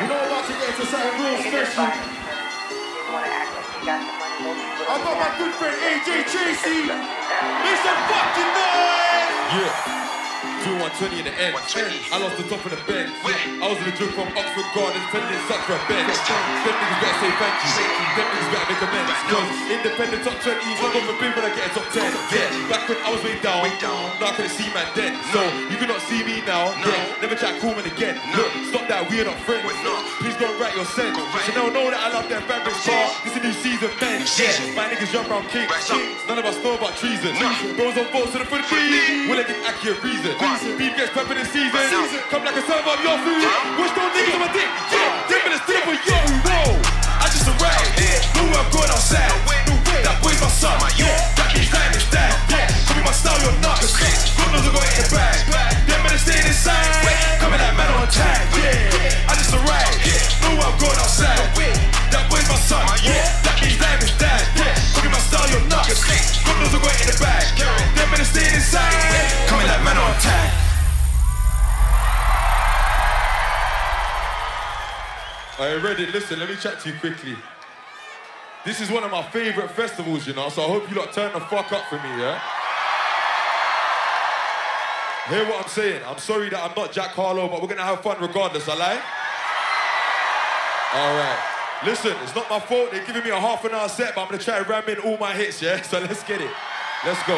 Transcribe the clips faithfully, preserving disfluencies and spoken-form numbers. You know, about to get to something real special. I got my good friend A J Tracey. Make some fucking noise! Yeah. Do one twenty in the end. I lost the top of the bench. I was in the gym from Oxford Gardens, telling it sucks for a bench. Them niggas better say thank you. Them niggas better make amends. Cause independent top twenties, I got my bin when I get a top ten. Yeah. Back when I was way down, now I couldn't see man then. So you cannot see me now. Yeah. Never Jack Coleman again. Look, stop that, we are not friends. Please go write your sense. So now know that I love them fabrics. This is a new season, man. Yeah. My niggas jump round kings. None of us know about treason. Bros on balls to the foot of free. Will I get accurate reason? Beef gets prepped in the season. Come like a server of your food. Wish those niggas on my dick. Dip in the stick for yo. No, I just arrived. Knew where I'm going outside. That boy's my son. That his time is down. Call me my style, you're not. Good knows I got it in the bag. Them men are staying inside. Coming like man on a tag. I just arrived. Knew where I'm going outside. That boy's my son. That his time is down. Call me my style, you're not. Good knows I got it in the bag. Them men are staying inside. Coming like man on a tag. I read it. Listen, let me chat to you quickly. This is one of my favourite festivals, you know, so I hope you lot turn the fuck up for me, yeah? Hear what I'm saying? I'm sorry that I'm not Jack Harlow, but we're gonna have fun regardless, I lie? Alright. Listen, it's not my fault. They're giving me a half an hour set, but I'm gonna try and ram in all my hits, yeah? So let's get it. Let's go.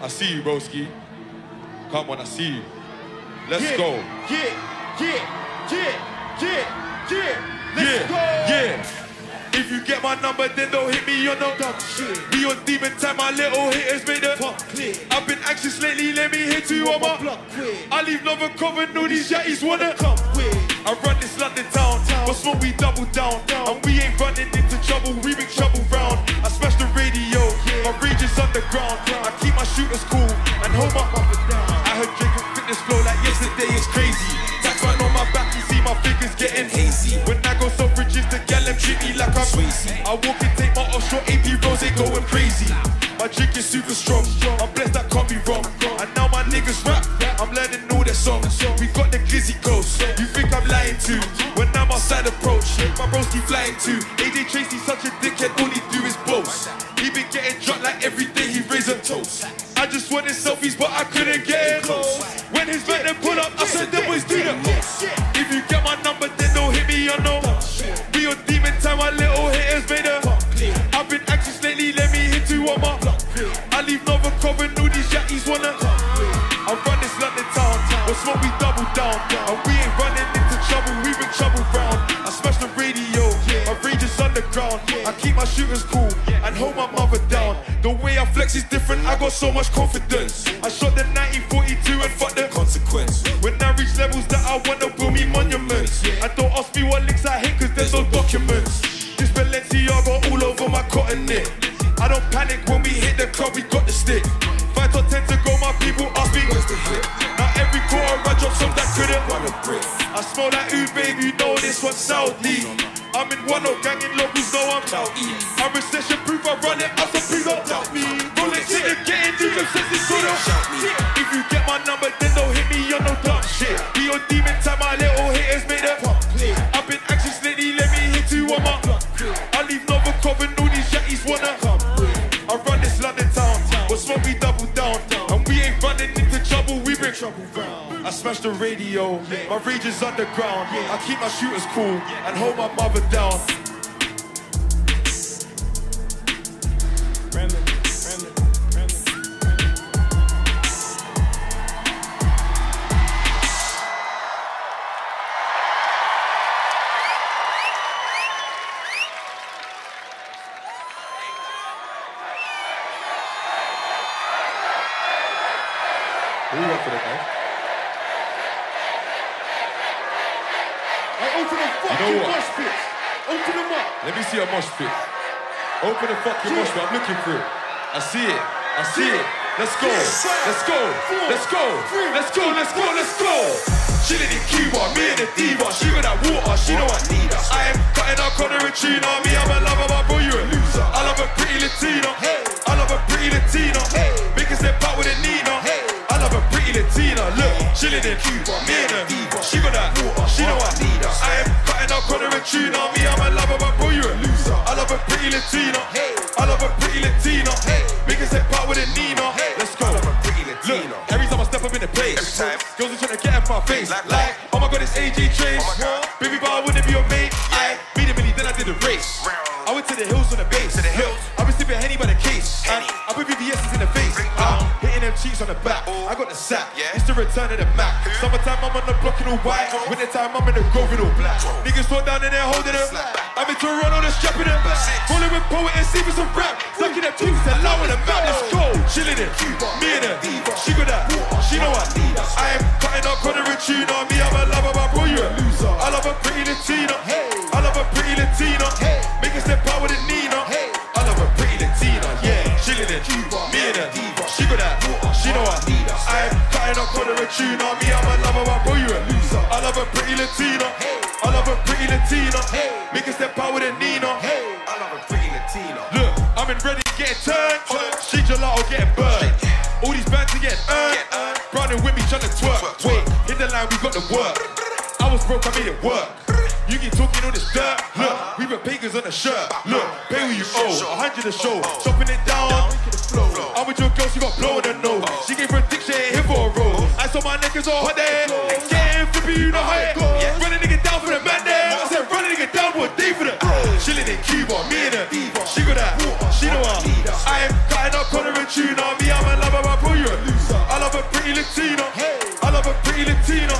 I see you, broski. Come on, I see you. Let's yeah, go. Yeah, yeah, yeah, yeah, yeah. Let's yeah, go. Yeah. If you get my number, then don't hit me. You're no dumb shit. Be on demon time, my little hitters made the fuck clear. I've been anxious lately. Let me hit you on my block. I leave love and cover. No, these yatties wanna come with. I run this London town, town. But smoke we double down. down. And we ain't running into trouble. We bring trouble round. I smash the radio. Yeah. My rage is underground. Yeah. I keep my shooters cool and hold my up and down. I heard Drake and fitness flow like yesterday is crazy. Tax right on my back, you see my fingers getting hazy. When I go suffrages, the gal them treat me like I'm crazy. I walk and take my offshore A P rolls, they going crazy. My drink is super strong. I'm blessed, I can't be wrong. And now my niggas rap. I'm learning all their songs. We got the glizzy ghost. You think I'm lying to? When I'm outside approach, my bros keep flying too. A J Tracey such a dickhead, all he do is boast. He been getting drunk like every day he raise a toast. I just wanted selfies, but I couldn't get in close. When his man then pull up, I said them boys do the most. If you get my number, then don't hit me, you know. Be on demon time, my little hitters made a. I've been anxious lately, let me hit you on my. I leave Nova cover, all these yatties wanna. I run this London town, but smoke we double down. And we ain't running into trouble, we bring trouble round. I smash the radio, my rage is underground. I keep my shooters cool and hold my mother down. The way I flex is different, I got so much confidence. I shot the nineteen forty-two and fuck the consequence. When I reach levels that I wanna build me monuments. And don't ask me what links I hit, cause there's no documents. This Balenciaga all over my cotton knit. I don't panic when we hit the club, we got the stick. Five or ten to go, my people ask me where's the hit. Now every quarter I drop some that couldn't run a brick. I smell that ooh, baby, you know this one's Saudi. I'm in one old gang in locals, so I'm out. I'm recession proof, I run it, I so please don't doubt me. Rolling shit and getting through them senses, so don't shout me. If you get my number, then don't hit me, you're no dumb shit. Be on demon time, my little hitters made a pop. I've been anxious lately, let me hit you on my. I leave Nova cover, all these yatties wanna. I run this London town, but smoke we double down. And we ain't running into trouble, we bring trouble round. I smash the radio, my rage is underground. I keep my shooters cool and hold my mother down. Open the fucking mosh pit, I'm looking for it. I see it, I see it. Let's go, let's go, let's go, let's go, let's go, let's go. Chilling in Cuba, me and the diva. She got that water, she know I need her. I am cutting out Connor and Trina. Me, I'm a lover, my boy, you're a loser. I love a pretty Latina, I love a pretty Latina. Make us step out with a Nina. I love a pretty Latina, look. Chilling in Cuba, Nino. Let's go. Look, every time I step up in the place, girls are trying to get in my face. Like, oh my god, it's A J Tracey. Baby, but I wouldn't be your mate. I beat a million, then I did a race. I went to the hills on the base. I've been sipping Henny by the case. I put V V S's in the face. Them cheeks on the back, I got the sack, yeah. It's the return of the Mac. Summertime I'm on the block in all white, winter time I'm in the grove in all black. Niggas throw down in there holding them, I'm in Toronto, they're strapping them, rolling with poet and see for some rap, sucking their teeth, allowing them out. Let's go, chilling it, me and her, she got that, she know I, I am cutting up Connor and Tuna, me I'm a lover, my bro you a loser, I love a pretty Latina, I love a pretty Latina, make us step out with a Nina, I love a pretty Latina, yeah, chilling it, me and her. She got that, she know I need her. I am cutting up for the tuna. Me, I'm a lover, my boy, you a loser. I love a pretty Latina. I love a pretty Latina. Make a step out with a Nina. I love a pretty Latina. Look, I'm in ready to get turned. She gelato getting burned. All these bands are getting earned. Browning with me trying to twerk. Wait, hit the line, we got the work. I was broke, I made it work. You keep talking all this dirt. Look, we were pagans on the shirt. Look, pay what you owe. A hundred a show. Chopping it down. I'm with your girl, she got blow in her nose. She gave her a dick, she ain't here for a roll. I saw my niggas all hot there. Getting flippy, you know how it goes. Run a nigga down for the man there. I said run a nigga down for a day for the chillin' in Cuba, me and her. She got that, she know her. I am cutting up Connor and Tuna. Me, I'm a lover, my bro, you're a loser. I love a pretty Latina. I love a pretty Latina.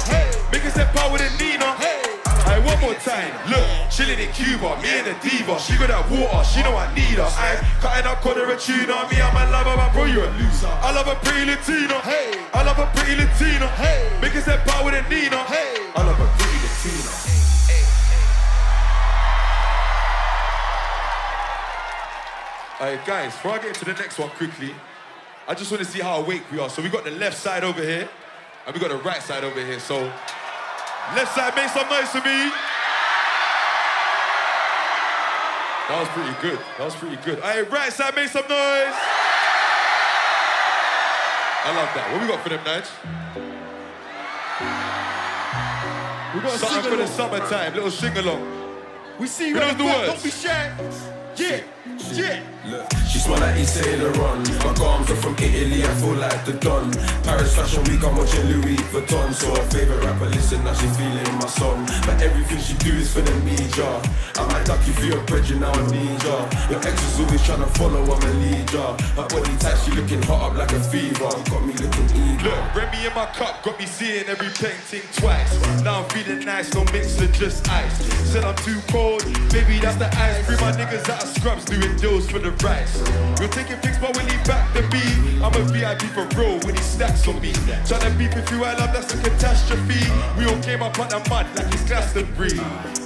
Make us step out with a Nina. One more time, look, chilling in Cuba, me and the diva. She got that water, she know I need her. I'm cutting up Connor and Tuna. Me, I'm a lover, my bro, you a loser. I love a pretty Latina. Hey, I love a pretty Latina. Hey, make us step out with a Nina. Hey, I love a pretty Latina. Hey, hey, hey. All right, guys, before I get into the next one quickly, I just want to see how awake we are. So we got the left side over here, and we got the right side over here. So. Left side, make some noise to me. That was pretty good. That was pretty good. All right, right side, make some noise. I love that. What we got for them, Nige? We got something for the summertime, little sing-along. We see you right there, don't be shy. Yeah, yeah. Look, she smell like East Aileron. My garms are from Italy, I feel like the Don. Paris Fashion Week, I'm watching Louis Vuitton. So her favourite rapper, listen, now she's feeling my song. But everything she do is for the media. I might duck you for your bread, you now I need ya. Your ex is always trying to follow, I'm a leader. Her body tight, she looking hot up like a fever. Got me looking eager. Look, Remy in my cup, got me seeing every painting twice. Now I'm feeling nice, no mixer, just ice. Said I'm too cold, baby, that's the ice. Free my niggas out of scrubs, doing deals for the rice. We're taking pics, but when he back the beat, I'm a V I P for real when he stacks on me. Tryna beef if you I love, that's a catastrophe. We all came up on the mud like it's Glastonbury.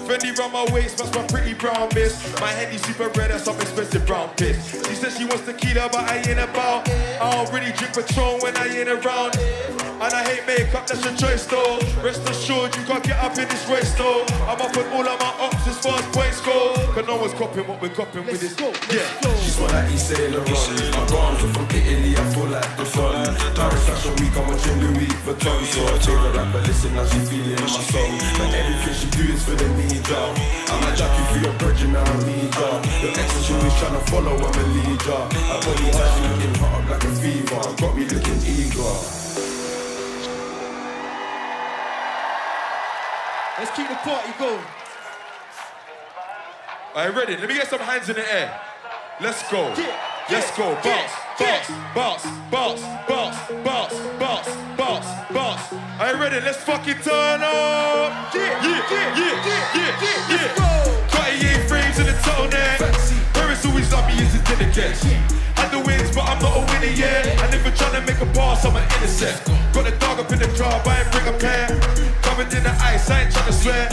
Fendi round my waist, that's my pretty brown miss. My Henny super red, that's some expensive brown piss. She said she wants tequila, but I ain't about. I don't really drink Patron when I ain't around. And I hate makeup, that's your choice though. Rest assured, you can't get up in this race though. I'm up with all of my ops as far as points go. Cause no one's copying what we're copying with this. Go, yeah. She's one like East Aileron. My arms are from Italy, I feel like the sun. Paris Fashion Week, I'm watching Louis Vuitton. So I told her that, but listen, now she feeling my soul. But everything she do is for the media. I'm a jockey for your virgin, now I need ya. Your ex is always trying to follow, I'm a leader. Her body tight, she looking hot up like a fever. Got me looking eager. Let's keep the party going. Alright, ready? Let me get some hands in the air. Let's go. Let's go. Bounce, bounce, bounce, bounce, bounce, bounce, bounce, bounce, bounce. Are you ready? Let's fucking turn up. Yeah, yeah, yeah, yeah, yeah, yeah. Cartier frames in the turtleneck. Paris always love me as a delegate. Had the wins, but I'm not a winner yet. And if you're trying to make a pass, I'm an intercept. Got a dog up in the club, I ain't bring a pair. Covered in the ice, I ain't trying to sweat.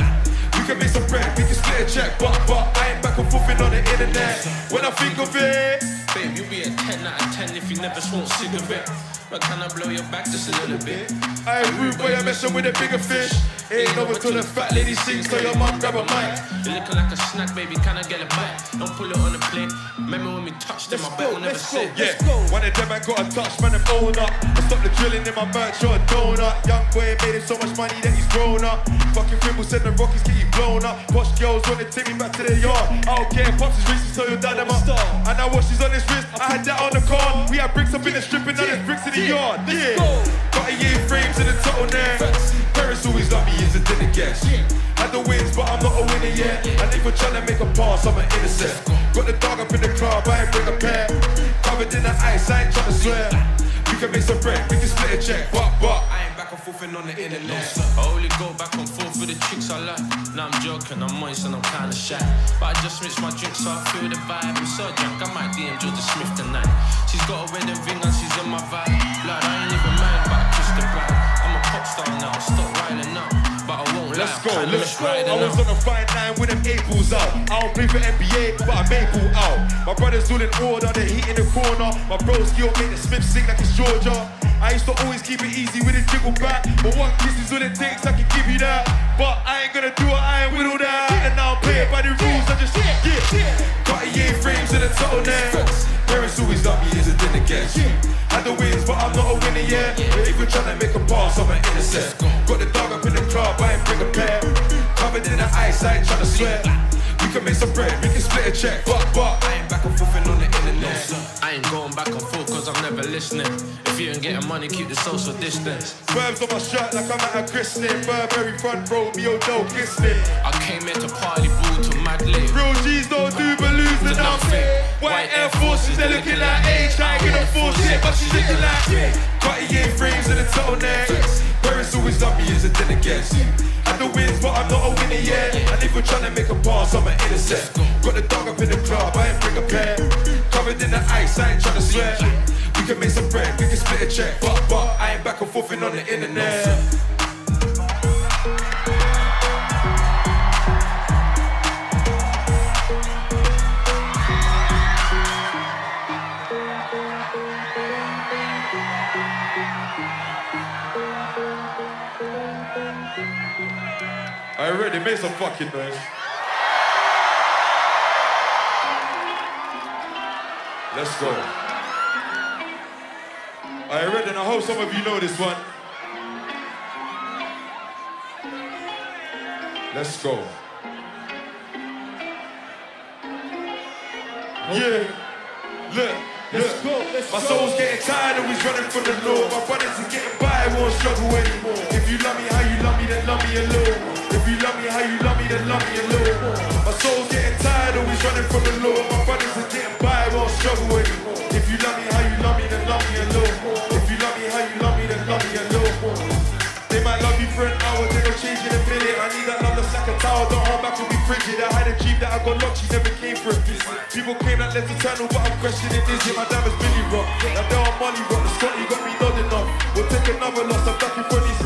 We can make some bread, we can split a check, but, but I ain't back and forthin' on the internet. When I think of it, babe, you'll be a ten out of ten if you never smoke cigarette. but can I blow your back just a little bit? I rude boy, I'm messing with a bigger fish. Ain't over till the fat lady sings, so your mum grab a mic. You're looking like a snack, baby, can I get a bite? Don't pull it on the plate. Remember when we touched them, I bet we'll never sit. Yeah, one of them I got a touch, man, I'm own up. I stopped the drilling in my merch, you're a donut. Young boy made him so much money that he's grown up. Fucking Fimble said the Rockies get you blown up. Posh girls want to take me back to their yard. I don't care, pops his wrist, so your dad I'm up. And now what she's on his wrist, I had that on the car. We had bricks up in the strip and now there's bricks in the yard. Yeah, got a year frames in the total now. Parents always love me as a dinner guest. Had the wins, but I'm not a winner yet. And if we're trying to make a pass, I'm an intercept. Got the dog up in the club, I ain't bring a pair. Covered in the ice, I ain't trying to swear. We can make some bread, we can split a check. But, but, I ain't back and forth and on the internet. I only go back and forth with the chicks I like. Now I'm joking, I'm moist and I'm kinda shy. But I just mix my drinks so I feel the vibe. I'm so drunk, I might D M Georgia Smith tonight. She's got a wedding ring and she's in my vibe. Blood, I ain't even mind, but I kissed the bride. Now, stop riding up, but I won't. Let's go, let's go. I was on a fine line with them April's out. I don't play for N B A, but I may pull out. My brother's all in order, they're heating the corner. My bros still make the Smith sing like it's Georgia. I used to always keep it easy with a jiggle back, but one kiss is all it takes, I can give you that. But I ain't gonna do it, I ain't with all that. And now I'm playing by the rules, I just yeah. Cartier frames in the tunnel now. Parents always love me as a dinner guest. Had the wins, but I'm not a winner yet. If you're trying to make a pass, I'm an intercept. Got the dog up in the club, I ain't bring a pair. Covered in the ice, I ain't trying to swear. We can make some bread, we can split a check. But, but, I ain't back and forth and on the internet. No, I ain't going back and forth cause I'm never listening. If you ain't getting money, keep the social distance. Verbs on my shirt like I'm at a christening. Burberry front row, me old no glistening. I came here to party ball to mad late. Real G's don't do but lose the nothing. White Air Forces, they're looking like age. I ain't gonna force it, but she's looking like me. Cartier frames in the turtlenecks. Parents always love me as a dinner guest. Had the wins, but I'm not a winner yet. And if we're trying to make a pass, I'm an intercept. Got the dog up in the club, I ain't bring a pair. Covered in the ice, I ain't trying to swear. We can make some bread, we can split a check. But, but, I ain't back and forth and on the internet. I already made some fucking noise. Let's go. I read and I hope some of you know this one. Let's go. Yeah, look, let's look. Go, let's my soul's go. Getting tired, always running from the law. My brothers is getting by, I won't struggle anymore. If you love me how you love me, then love me a little more. If you love me how you love me, then love me a little more. My soul's getting tired, always running from the law. My brothers is getting by, I won't struggle anymore. If you love me how you love me, then love me a little more. If you love me how you love me, then love me a little more. They might love you for an hour, they gon' change in a minute. I need that love that's like a tower, don't hold back to be frigid. I had a dream that I got locked, she never came for a visit. People came that left eternal, but I'm questioning, is it? My diamonds Billy Rock, now they're on Molly Rock. The Scotty got me nodding off, we'll take another loss. I'm ducking for these,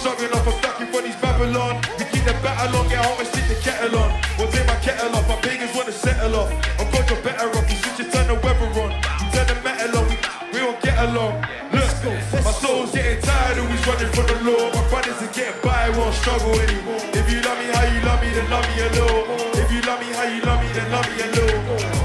struggling off, I'm ducking for these Babylon. We keep the battle on, get home and stick the kettle on. We'll take my kettle off, my pagans wanna settle off. I'm God, you're better off, you should just turn the weather on. You turn the metal on, we, we don't get along. My soul's getting tired, always running from the law. My brothers are getting by, won't struggle anymore. If you love me how you love me, then love me a little. If you love me how you love me, then love me a little.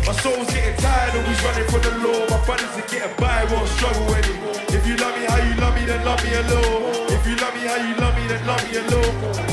My soul's getting tired, always running from the law. My brothers are getting by, won't struggle anymore. If you love me how you love me, then love me a little. If you love me how you love me, then love me a little.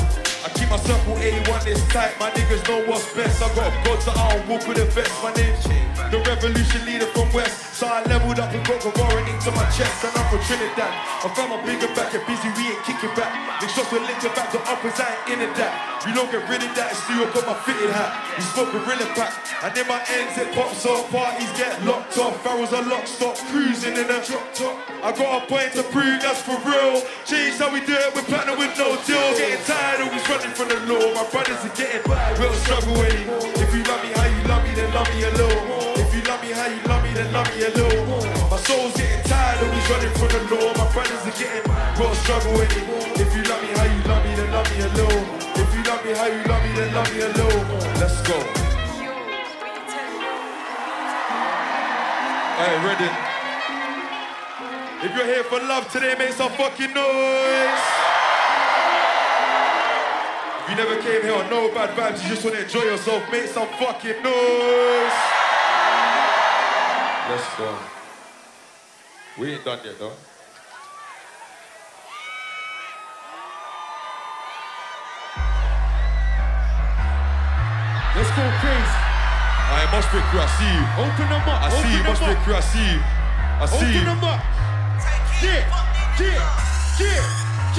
I keep my circle A one, it's tight, my niggas know what's best. I got gods that I don't walk with a vest, my name's the revolution leader from west. So I leveled up and got Gavarin into my chest. And I'm from Trinidad, I found my bigger back and busy, we ain't kicking back. Make shots with liquor back, the uppers, I ain't in it that. We don't get rid of that, it's still got my fitted hat. We smoke a gorilla pack, and then my ends it pops off. Parties get locked off, barrels are locked, stop cruising in a drop top. I got a point to prove, that's for real. Change how we do it, we're platinum with no deal. Getting tired, always running from the law, my brothers are getting by, we'll struggle anymore. If you love me how you love me, then love me a little. If you love me how you love me, then love me a little. My soul's getting tired, always running from the law, my brothers are getting by, we'll struggle anymore. If you love me how you love me, then love me a little. If you love me how you love me, then love me a little. Let's go. Hey, ready? If you're here for love today, make some fucking noise. If you never came here on no bad vibes, you just want to enjoy yourself, make some fucking noise. Let's go. We ain't done yet, though. Let's go crazy. I must be crew, I see you. Open them up. I see you, must be crew, I see you. I see you. Open them up. Yeah, yeah, yeah, yeah,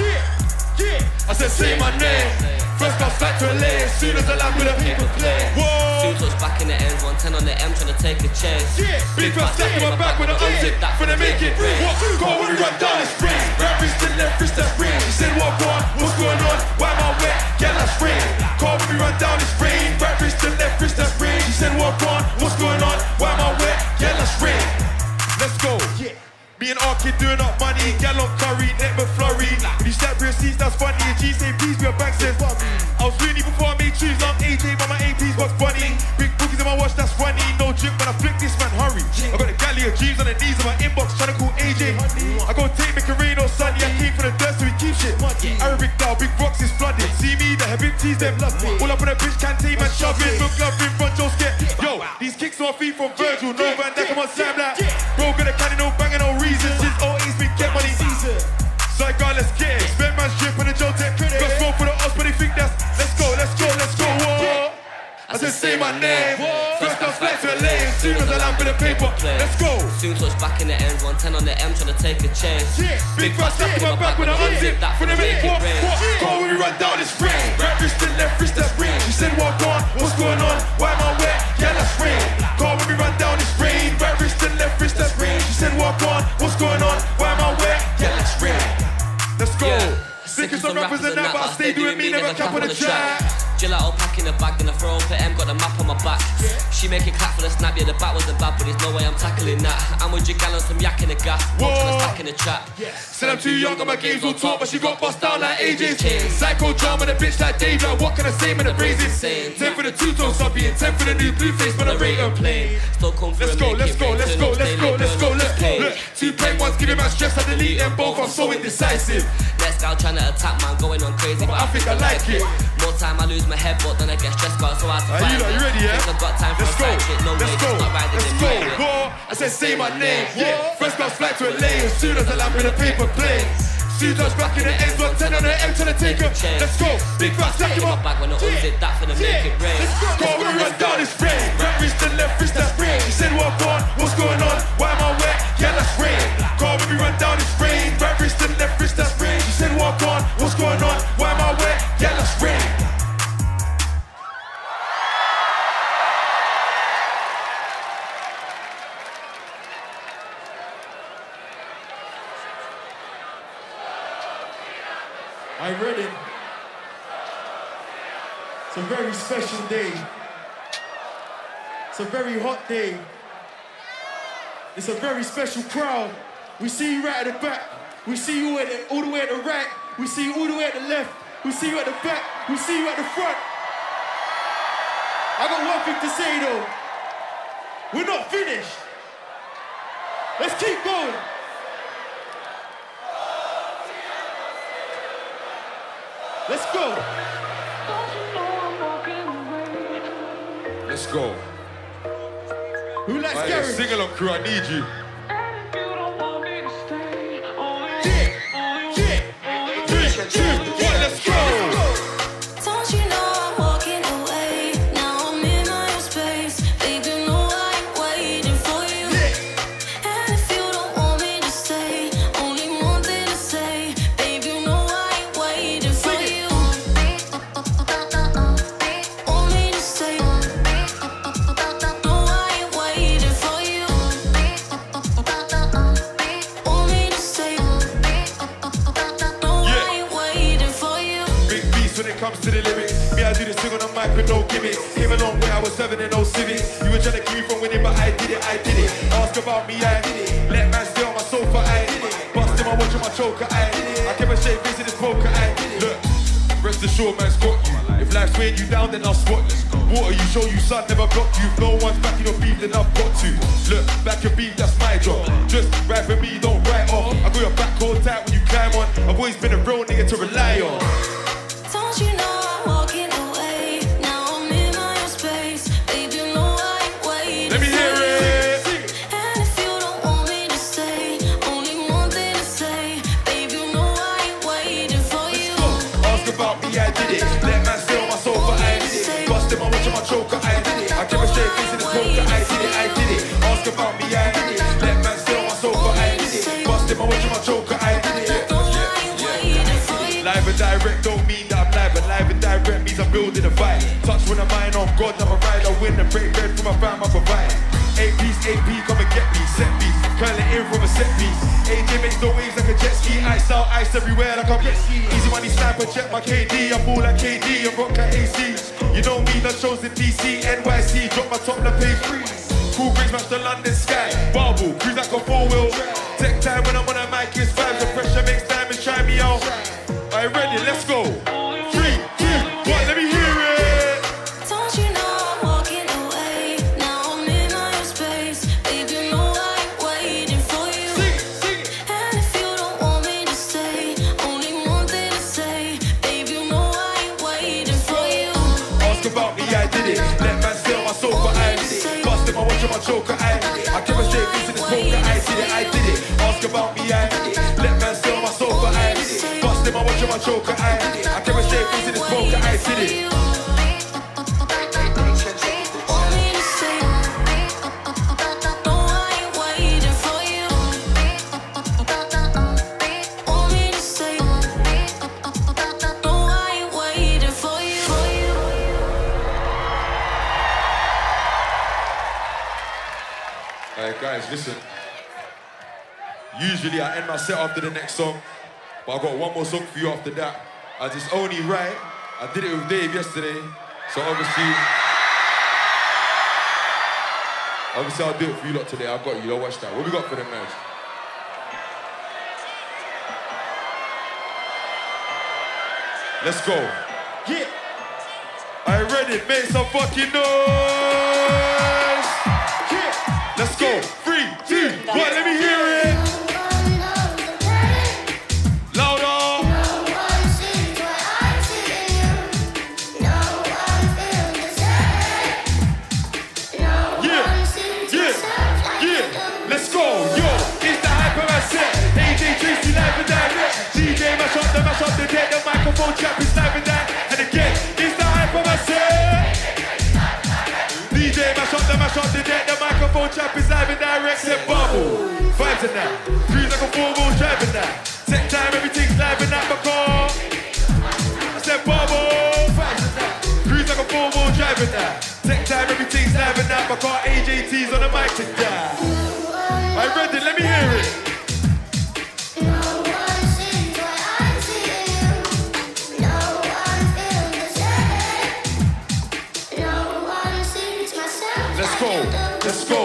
yeah. I said, say my name. First class back to L A. Soon as I land with the people play. Whoa. Two touch back in the end, one ten on the M, trying to take a chance. Yeah, big fast stack in my back when I unzip that, when I make it. What? Go when we run down the spring. Right wrist to left wrist, that ring. She said, what going? What's going on? Why am I wet? Yeah, that's rain. Call me run down this rain. Right wrist to left wrist, that's rain. She said, walk on, what's going on? Why am I wet? Yeah, that's rain. Let's go. Yeah. Me and Arky doing up money. Gal on curry, neck McFlurry. You step real seats, that's funny. G say please, we're back says bummy. I was really before I made trees. I'm A J, but my A P's what's funny. Big bookies in my watch, that's funny. No drip, but I flick this man, hurry. I got a galley of G's on the knees of my inbox, trying to call A J. I go take me rain or sunny. I came for the dirt, so we keep shit. Arabic down, big rocks is flooded. See me, the heavy tees, them love me. All up on a bitch, can't tame and shove it. Look love in front, Joe's get. Yo, these kicks on my feet from Virgil. No man, that come on Sam, like. Bro, got a cannon, no banging, no reason. Since always we get money. So I got, let's get it. Spend man's drip on the Joe Tech. Got smoke for the odds, but they think that's. Let's go, let's go, let's go. Whoa. I said, say my name. First comes back to the lane. Soon as I land with the paper, let's go. Soon touch back in the end. one ten on the M, trying to take a chance. Yeah. Big fast step in my back when I unzip that for the make what? Go when we run down this rain. Right wrist to left wrist, that's rain. She said, walk on, what's going on? Why am I wet? Yeah, that's rain. Go when we run down this rain. Right wrist to left wrist, that's rain. She said, walk on, what's going on? Why am I wet? Yeah, that's rain. Let's go. Sick as some rappers and that, but I stay doing me, never cap on the track. Gelato pack in the bag, then I throw up the M, got the map on my back. Yeah. She make it clap for the snap, yeah, the bat wasn't bad, but there's no way I'm tackling that. I'm with your gal on some yak in the gas, watch on the stack in the trap. Yeah. Said I'm too young, got my games all talk, but she got bust down like A J's. King. Psycho drama, the bitch like Dave, like what can I say, man, the brains insane. ten for the two-tone subby and ten for the new blue face, but I rate and play. Still come for let's go, let's go, let's go, let's go, let's go, let's go. Look, two plain ones giving my stress, I delete them both, I'm so indecisive. Next gal trying to attack, man, going on crazy, but I think I like it. More time I lose my head, but then I get stressed out, so I have to fight. Are you ready, yeah? I've got time for let's go. No let's way, go. Let's go. I said, say my name. Yeah. First class flight to L A. As soon as I land with a paper plane. Soon as back in the end, one ten on the M, trying to take her. Let's go. Big fast, stack him up. Back when I unzip that for the make it rain. Let's go. Go when we run down this rain. Right wrist to left wrist, that's rain. She said, walk on. What's going on? Why am I wet? Yeah, that's rain. Go when we run down this rain. Right wrist to left wrist, that's rain. She said, walk on. What's going on? Why am I wet? Yeah, that's rain. I read it. It's a very special day. It's a very hot day. It's a very special crowd. We see you right at the back. We see you at the, all the way at the right. We see you all the way at the left. We see you at the back. We see you at the front. I got one thing to say though. We're not finished. Let's keep going. Let's go. Let's go. Who likes Gary? Sing along, crew. I need you. Yeah, yeah, three, two, one. Let's go. No gimmicks, came a long way, I was seven and no civics. You were trying to keep me from winning, but I did it, I did it. Ask about me, I did it. Let man stay on my sofa, I did it. Bust him, I watch him, I choker, I did it. I kept a shape facing this poker, I did it. Look, rest assured, man's got you. If life's weighing you down, then I'll spot you. Water you, show you, sun never block you. If no one's back in your beef, then I've got to. Look, back your beef, that's my job. Just ride for me, don't write off. boy's been a real nigga to rely on. Don't you know I'm walking away? Now I'm in my own space. Babe, you know I ain't waiting. Let me hear it. And if you don't want me to stay, only one thing to say. Babe, you know I ain't waiting for you. Ask about me, I did it. Let man steal my soul, but I did it. Bust him, I watch my choker, I did it. I kept a straight face in the smoker, I did it, I did it. Ask about me, I did it. Let man steal my soul, but I did it. Bust him, I watch my choker, I did it. Live and direct don't mean that I'm live, but live and direct means I'm building a vibe. Touch when I'm mine, on God, I'm a ride. I win and break bread from my fam, I provide. Eight piece, eight P, come and get me, set piece. Curl it in from a set piece. A J makes no waves like a jet ski. Ice out, ice everywhere like I'm jet ski. Easy money sniper, check my K D. I'm all like K D, I'm rock like A C. You know me, that shows in D C, N Y C. Drop my top, the pay free. Cool brings match the London sky. Barbell, cruise like a four wheel. Tech time when I'm on a mic, it's vibes. The pressure makes diamonds, try me out. All right, ready, let's go. Three, two, one, let me hear it. Don't you know I'm walking away? Now I'm in my own space. Babe, you know I ain't waiting for you. Sing it, sing it. And if you don't want me to stay, only one thing to say. Babe, you know I ain't waiting for you. Ask about me, I did it. Let man steal my soul, but I did it. Bust him, I watch him, I choke, I did it. I kept a straight face in the smoker, I did it, I did it. Ask about me, I did it. Let man steal my soul, but I did it. I watch my choker, I did it. I kept a straight face in this poker, I did it. Want me to say, no, I ain't waiting for you. Want me to say, no, I ain't waiting for you. Alright guys, listen. Usually I end my set after the next song. But I got one more song for you after that, as it's only right. I did it with Dave yesterday, so obviously, obviously I'll do it for you lot today. I got you. I'll watch that. What we got for them guys? Let's go. Yeah. I read it. Make some fucking noise. Yeah. Let's go. Three, two, one. Let me hear it. Mash up the dead, the microphone trap is sniping that. And again, it's the hype of myself. D J, mash up the mash up the dead, the microphone trap is live and direct. Said bubble, vibes in that. Cruise like a four-wheel driving that. Tech time, everything's live in that because I said bubble, vibes in that. Cruise like a four-wheel driving that. Tech time, everything's live in that because A J T's on the mic to die. I read it, let me hear it. Let's go.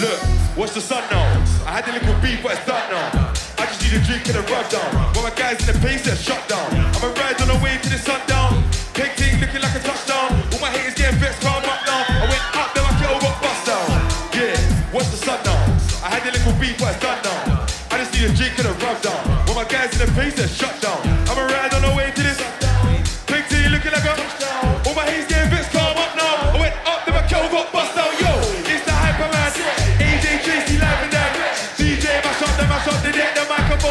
Look, watch the sun now. I had a little beef, but it's done now. I just need a drink and a rub down. While my guys in the pace, they're shut down. I'm a ride on the way to the sundown. Peg ting looking like a touchdown. All my haters getting vexed, calm up now. I went up, then my kettle got bust down. Yeah, watch the sun now. I had a little beef, but it's done now. I just need a drink and a rub down. While my guys in the pace, they're shut down. I'm a ride on the way to the sundown. Peg ting looking like a touchdown. All my haters getting vexed, calm up now. I went up, then my kettle got bust down. Yo.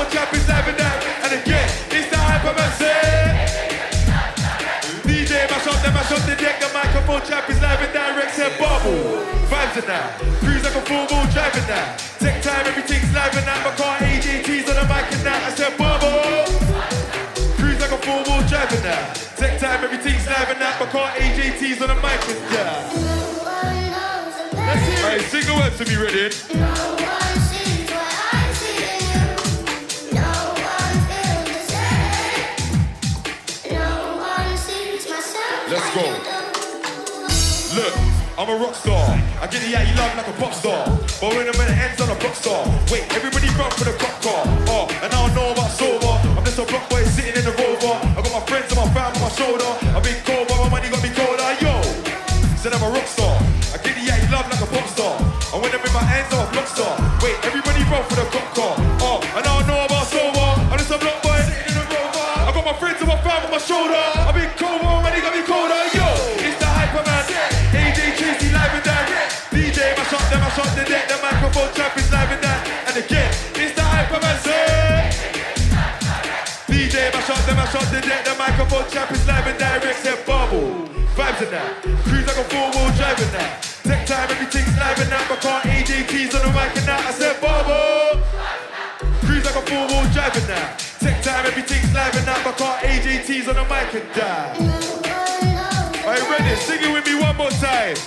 Trap is live and direct, and again, it's the hyper myself. D J, mash up the mash up the deck, the microphone trap is live and direct. Said bubble, vibes in that. Cruise like a four-wheel driving that. Tech time, everything's live and that. My car A J T's on the mic and that. I said bubble, cruise like a four-wheel driving that. Tech time, everything's live and that. My car A J T's on the mic and that. Let's hear it. Alright, sing the words to me, ready? Let's go. Look, I'm a rock star. I get it out, you love like a pop star. But when I'm at the ends, I'm a rock star. Wait, everybody run for the cop car. Oh, and I don't know about sober. I'm just a rock boy sitting in the rover. I got my friends and my fam on my shoulder. I've been cold, but my money got me colder. Yo, said I'm a rock star. I get it out, you love like a pop star. And when I'm in my ends, I'm a rock star. Wait, everybody run for the cop car. Oh, and I don't know about sober. I'm just a rock boy sitting in the rover. Then I shot the deck, the microphone champ is live and direct, said bubble. Vibes in that, cruise like a four-wheel driving that. Tech time, everything's live in that, but can't A J keys on the mic and that. I said bubble. Cruise like a four-wheel driving that. Tech time, everything's live in that, but can't A J T's on the mic and that. Are you ready? Sing it with me one more time.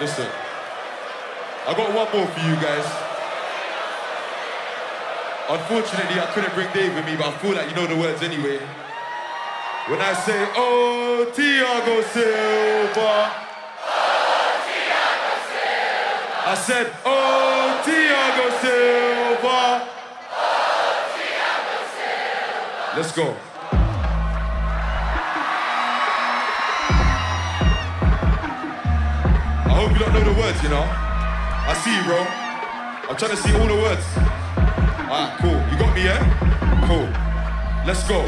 Listen, I got one more for you guys. Unfortunately, I couldn't bring Dave with me, but I feel like you know the words anyway. When I say, oh, Thiago Silva. Oh, Thiago Silva. I said, oh, Thiago Silva. Oh, Thiago Silva. Let's go. I hope you don't know the words, you know. I see you, bro. I'm trying to see all the words. Alright, cool. You got me, yeah? Cool. Let's go.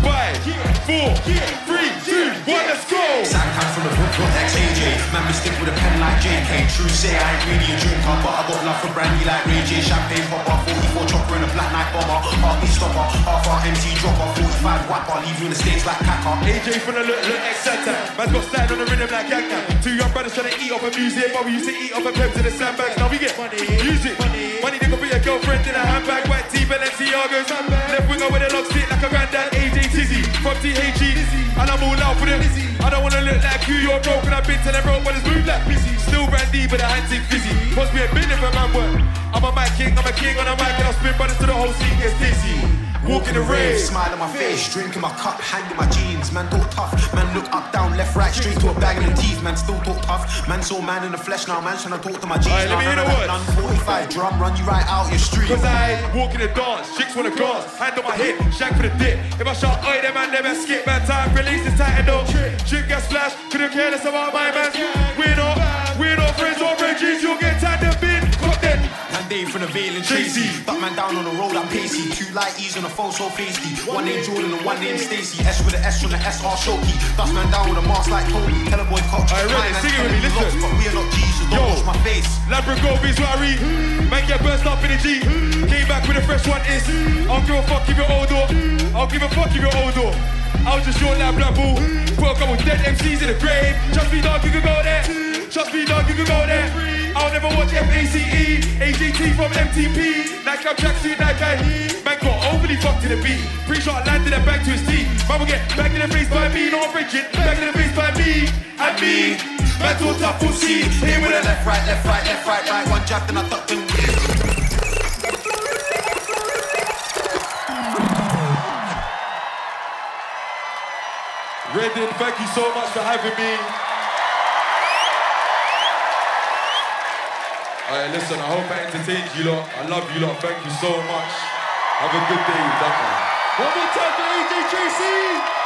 Five, four, three, two, one, let's go! I come from a book club, that's A J. Man, we stick with a pen like J K. True say, I ain't really a drinker, but I got love for brandy like Ray J. Champagne popper, forty-four chopper and a black night bomber. Army stopper, half our M T dropper, forty-five whapper, leave you in the states like Kaka. A J from the look, look, ex-Santa. Man's got slide on the rhythm like Kaka. Two young brothers trying to eat off a music, but we used to eat off a pep to the sandbags. Now we get money, music, money, money. They could be a girlfriend in a handbag, white tee, Balenciaga handbag. Left winger with a log stick like a granddad. A J T Z from T H E and I'm all out for them. I don't wanna look like you, you're broke, and I've been telling broke, but it's moved like busy. Still brandy, but the hands ain't busy. Must be a minute for man work. I'm a mic king, I'm a king on a mic, and I'll spin brothers to the whole scene gets dizzy. Walk in the rave, smile on my face, drink in my cup, hand in my jeans. Man, talk tough, man, look up, down, left, right, straight to a bag of the teeth. Man, still talk tough, man, so man in the flesh now. Man, trying to talk to my jeans. Right, now, let me hear the words. forty-five drum, run you right out your street. Cause I walk in the dance, chicks wanna dance. Hand on my hip, shank for the dip. If I shout, oi, them man, they best skip. Man, time, release this tight and don't trip. Drip, get splashed, couldn't care less about my man. We're not, we're not friends or bridges, you'll get tired of bin. Cook then. Dave from the Vale and Tracey. Duck man down on the road, I'm pacey. Two light E's on the phone, so pasty. One name Jordan and one name Stacy. S with an S on the S R Shoki. Dust man down with a mask like Tony. Teleboy coach. Alright, ready? Sing it with me, listen. Lost, but we are not G's, so don't wash my face. Labragovies, what I read. Man get burst up in the G. Came back with a fresh one, is. I'll give a fuck if you're old door. I'll give a fuck if you're old door. I'll just short that black ball. Put a couple dead M Cs in the grave. Trust me, dog, you can go there. Trust me, dog, you can go there. I'll never watch F A C E, A J T from M T P. Like I'm Jack Coleman, like I heat. Man got overly fucked to the beat. Pre-shot landed and back to his teeth. Man will get back in the face by me, not rigid. Back in the face by me, and me. Man all tough, we'll see. Here with a left, right, left, right, left, right, right. One jab, then I tucked in. Reddin, thank you so much for having me. Alright, listen, I hope I entertained you lot. I love you lot. Thank you so much. Have a good day, Daka. One more time for A J Tracey!